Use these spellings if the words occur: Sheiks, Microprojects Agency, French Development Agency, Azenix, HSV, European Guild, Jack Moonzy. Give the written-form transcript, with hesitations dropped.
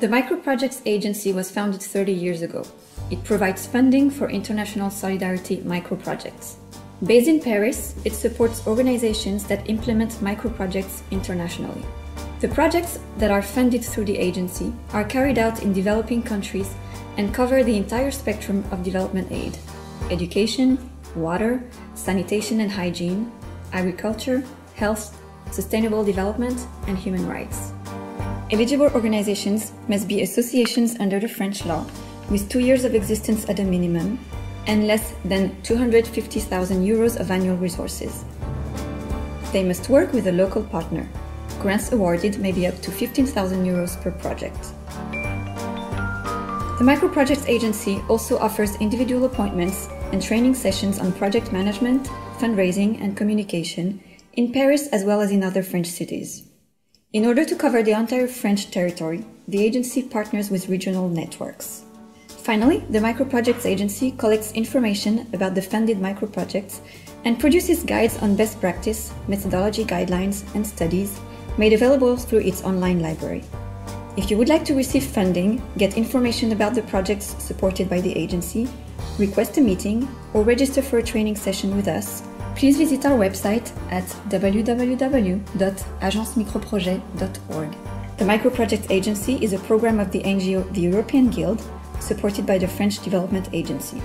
The Microprojects Agency was founded 30 years ago. It provides funding for international solidarity microprojects. Based in Paris, it supports organizations that implement microprojects internationally. The projects that are funded through the agency are carried out in developing countries and cover the entire spectrum of development aid: education, water, sanitation and hygiene, agriculture, health, sustainable development, and human rights. Eligible organizations must be associations under the French law with 2 years of existence at a minimum and less than 250,000 euros of annual resources. They must work with a local partner. Grants awarded may be up to 15,000 euros per project. The Microprojects Agency also offers individual appointments and training sessions on project management, fundraising and communication in Paris as well as in other French cities. In order to cover the entire French territory, the agency partners with regional networks. Finally, the Microprojects Agency collects information about the funded microprojects and produces guides on best practice, methodology guidelines and studies made available through its online library. If you would like to receive funding, get information about the projects supported by the agency, request a meeting, or register for a training session with us, please visit our website at www.agencemicroprojets.org. The Microprojects Agency is a program of the NGO, the European Guild, supported by the French Development Agency.